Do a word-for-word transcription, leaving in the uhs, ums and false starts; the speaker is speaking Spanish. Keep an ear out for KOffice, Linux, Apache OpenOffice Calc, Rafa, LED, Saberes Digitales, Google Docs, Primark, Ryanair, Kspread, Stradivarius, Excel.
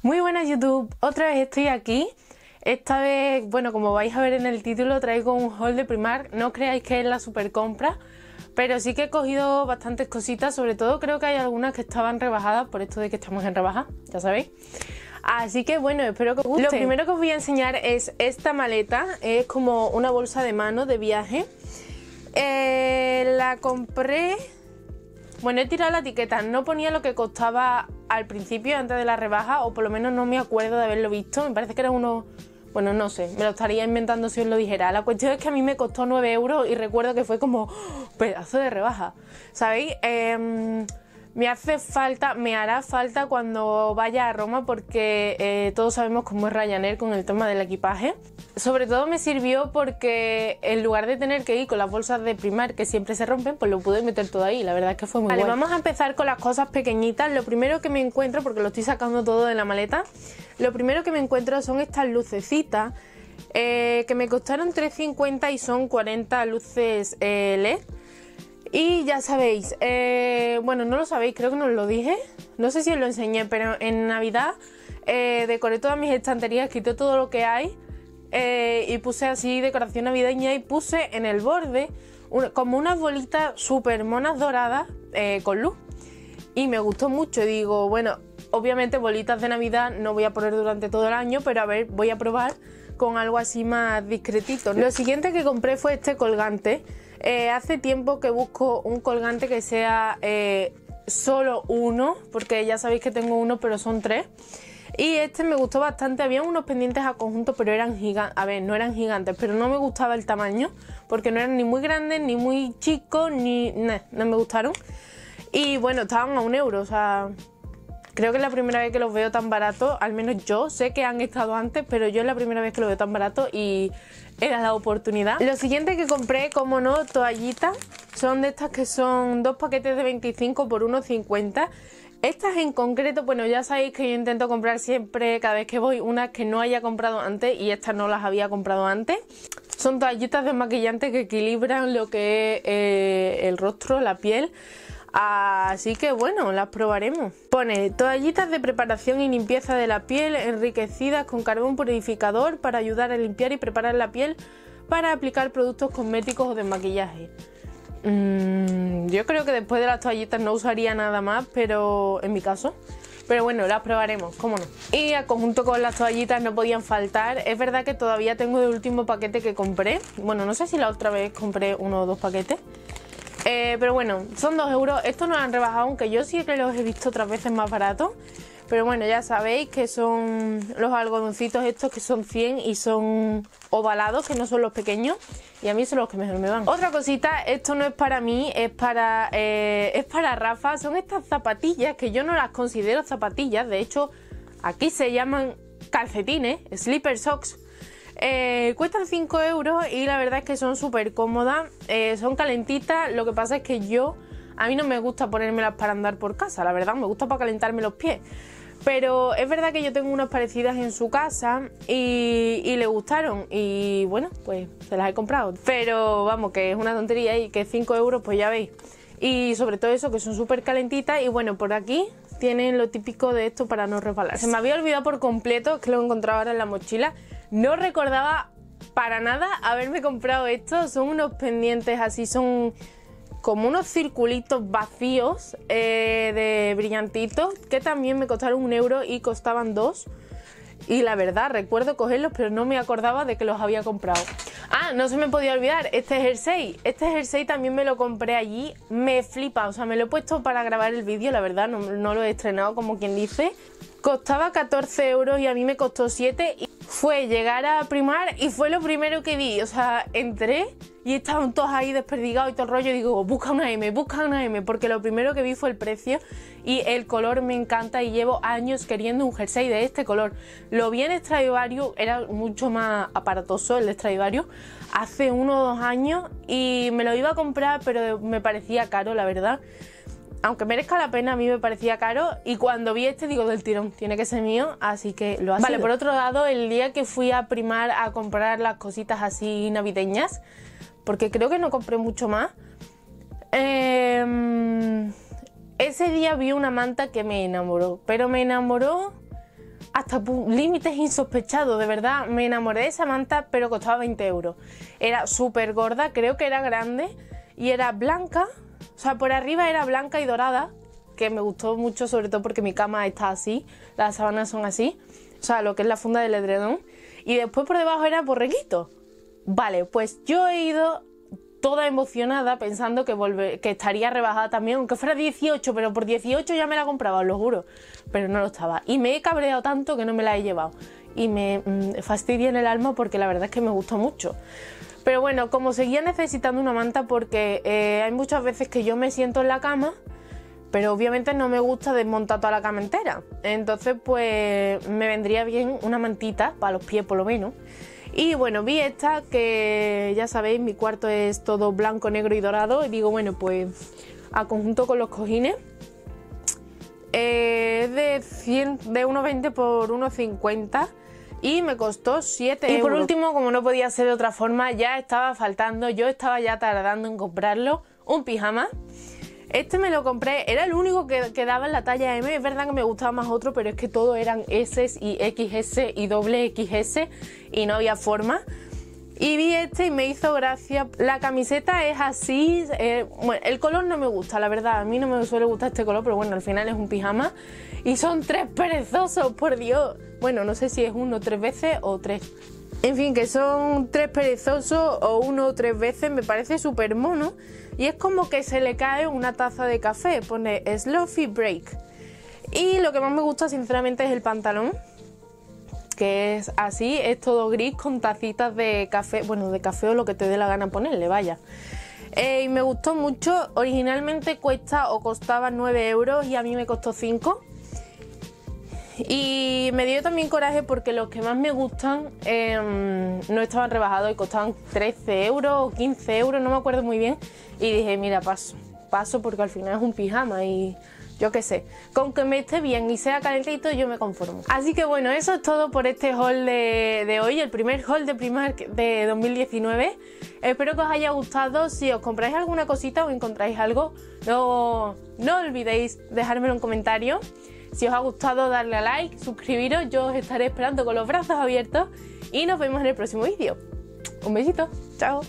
Muy buenas YouTube, otra vez estoy aquí. Esta vez, bueno, como vais a ver en el título, traigo un haul de Primark. No creáis que es la super compra, pero sí que he cogido bastantes cositas. Sobre todo creo que hay algunas que estaban rebajadas, por esto de que estamos en rebaja, ya sabéis. Así que bueno, espero que os guste. Lo primero que os voy a enseñar es esta maleta. Es como una bolsa de mano de viaje. eh, La compré... Bueno, he tirado la etiqueta, no ponía lo que costaba al principio, antes de la rebaja, o por lo menos no me acuerdo de haberlo visto. Me parece que era uno... bueno, no sé, me lo estaría inventando si os lo dijera. La cuestión es que a mí me costó nueve euros y recuerdo que fue como... ¡oh, pedazo de rebaja! ¿Sabéis? Eh, me hace falta, me hará falta cuando vaya a Roma, porque eh, todos sabemos cómo es Ryanair con el tema del equipaje. Sobre todo me sirvió porque en lugar de tener que ir con las bolsas de Primark que siempre se rompen, pues lo pude meter todo ahí. La verdad es que fue muy bueno. Vale, guay. Vamos a empezar con las cosas pequeñitas. Lo primero que me encuentro, porque lo estoy sacando todo de la maleta, lo primero que me encuentro son estas lucecitas eh, que me costaron tres cincuenta y son cuarenta luces eh, L E D. Y ya sabéis, eh, bueno, no lo sabéis, creo que no os lo dije, no sé si os lo enseñé, pero en Navidad eh, decoré todas mis estanterías, quité todo lo que hay eh, y puse así decoración navideña y puse en el borde una, como unas bolitas súper monas doradas eh, con luz. Y me gustó mucho, digo, bueno, obviamente bolitas de Navidad no voy a poner durante todo el año, pero a ver, voy a probar con algo así más discretito, ¿no? Lo siguiente que compré fue este colgante. Eh, hace tiempo que busco un colgante que sea eh, solo uno, porque ya sabéis que tengo uno, pero son tres. Y este me gustó bastante. Había unos pendientes a conjunto, pero eran gigantes. A ver, no eran gigantes, pero no me gustaba el tamaño, porque no eran ni muy grandes, ni muy chicos, ni... Nah, no me gustaron. Y bueno, estaban a un euro, o sea... Creo que es la primera vez que los veo tan baratos, al menos yo, sé que han estado antes, pero yo es la primera vez que los veo tan baratos y era la oportunidad. Lo siguiente que compré, como no, toallitas, son de estas que son dos paquetes de veinticinco por uno cincuenta. Estas en concreto, bueno, ya sabéis que yo intento comprar siempre, cada vez que voy, unas que no haya comprado antes y estas no las había comprado antes. Son toallitas desmaquillantes que equilibran lo que es eh, el rostro, la piel. Así que bueno, las probaremos. Pone toallitas de preparación y limpieza de la piel enriquecidas con carbón purificador para ayudar a limpiar y preparar la piel para aplicar productos cosméticos o de maquillaje. Mm, yo creo que después de las toallitas no usaría nada más, pero en mi caso... Pero bueno, las probaremos, cómo no. Y a conjunto con las toallitas no podían faltar. Es verdad que todavía tengo el último paquete que compré. Bueno, no sé si la otra vez compré uno o dos paquetes. Eh, pero bueno, son dos euros. Estos nos han rebajado, aunque yo sí que los he visto otras veces más baratos. Pero bueno, ya sabéis que son los algodoncitos estos que son cien y son ovalados, que no son los pequeños. Y a mí son los que mejor me van. Otra cosita, esto no es para mí, es para, eh, es para Rafa. Son estas zapatillas que yo no las considero zapatillas. De hecho, aquí se llaman calcetines, slipper socks. Eh, cuestan cinco euros y la verdad es que son súper cómodas, eh, son calentitas. Lo que pasa es que yo, a mí no me gusta ponérmelas para andar por casa, la verdad, me gusta para calentarme los pies. Pero es verdad que yo tengo unas parecidas en su casa y, y le gustaron y bueno, pues se las he comprado. Pero vamos, que es una tontería y que cinco euros, pues ya veis. Y sobre todo eso, que son súper calentitas. Y bueno, por aquí tienen lo típico de esto para no resbalar. Se me había olvidado por completo, es que lo he encontrado ahora en la mochila. No recordaba para nada haberme comprado esto. Son unos pendientes así, son como unos circulitos vacíos eh, de brillantitos que también me costaron un euro y costaban dos. Y la verdad, recuerdo cogerlos, pero no me acordaba de que los había comprado. Ah, no se me podía olvidar, este jersey. Este jersey también me lo compré allí. Me flipa, o sea, me lo he puesto para grabar el vídeo, la verdad, no, no lo he estrenado como quien dice. Costaba catorce euros y a mí me costó siete. Y fue llegar a Primark y fue lo primero que vi. O sea, entré y estaban todos ahí desperdigados y todo el rollo. Y digo, busca una M, busca una M. Porque lo primero que vi fue el precio y el color me encanta. Y llevo años queriendo un jersey de este color. Lo vi en Stradivarius, era mucho más aparatoso el de Stradivarius, hace uno o dos años. Y me lo iba a comprar, pero me parecía caro, la verdad. Aunque merezca la pena, a mí me parecía caro. Y cuando vi este digo, del tirón, tiene que ser mío, así que lo ha sido. Vale, por otro lado, el día que fui a Primark a comprar las cositas así navideñas, porque creo que no compré mucho más, eh, ese día vi una manta que me enamoró. Pero me enamoró hasta límites insospechados, de verdad. Me enamoré de esa manta, pero costaba veinte euros. Era súper gorda, creo que era grande y era blanca. O sea, por arriba era blanca y dorada, que me gustó mucho, sobre todo porque mi cama está así, las sábanas son así, o sea, lo que es la funda del edredón. Y después por debajo era borreguito. Vale, pues yo he ido toda emocionada pensando que, volver, que estaría rebajada también, aunque fuera dieciocho, pero por dieciocho ya me la compraba, os lo juro, pero no lo estaba. Y me he cabreado tanto que no me la he llevado. Y me mmm, fastidia en el alma porque la verdad es que me gustó mucho. Pero bueno, como seguía necesitando una manta porque eh, hay muchas veces que yo me siento en la cama, pero obviamente no me gusta desmontar toda la cama entera. Entonces pues me vendría bien una mantita, para los pies por lo menos. Y bueno, vi esta que ya sabéis, mi cuarto es todo blanco, negro y dorado. Y digo, bueno, pues a conjunto con los cojines. Eh, de, cien, de uno veinte por uno cincuenta y me costó siete euros. Y por último, como no podía ser de otra forma, ya estaba faltando, yo estaba ya tardando en comprarlo, un pijama. Este me lo compré, era el único que, que daba en la talla M. Es verdad que me gustaba más otro, pero es que todos eran S y X S y doble X S y no había forma. Y vi este y me hizo gracia. La camiseta es así, eh, bueno, el color no me gusta, la verdad. A mí no me suele gustar este color, pero bueno, al final es un pijama. Y son tres perezosos, por Dios. Bueno, no sé si es uno tres veces o tres. En fin, que son tres perezosos o uno o tres veces, me parece súper mono. Y es como que se le cae una taza de café, pone Sloppy Break. Y lo que más me gusta sinceramente es el pantalón, que es así, es todo gris con tacitas de café, bueno, de café o lo que te dé la gana ponerle, vaya. Eh, y me gustó mucho, originalmente cuesta o costaba nueve euros y a mí me costó cinco. Y me dio también coraje porque los que más me gustan eh, no estaban rebajados y costaban trece euros o quince euros, no me acuerdo muy bien. Y dije, mira, paso, paso porque al final es un pijama y yo qué sé. Con que me esté bien y sea calentito yo me conformo. Así que bueno, eso es todo por este haul de, de hoy, el primer haul de Primark de dos mil diecinueve. Espero que os haya gustado. Si os compráis alguna cosita o encontráis algo, no, no olvidéis dejármelo en comentarios. Si os ha gustado, darle a like, suscribiros, yo os estaré esperando con los brazos abiertos y nos vemos en el próximo vídeo. Un besito, chao.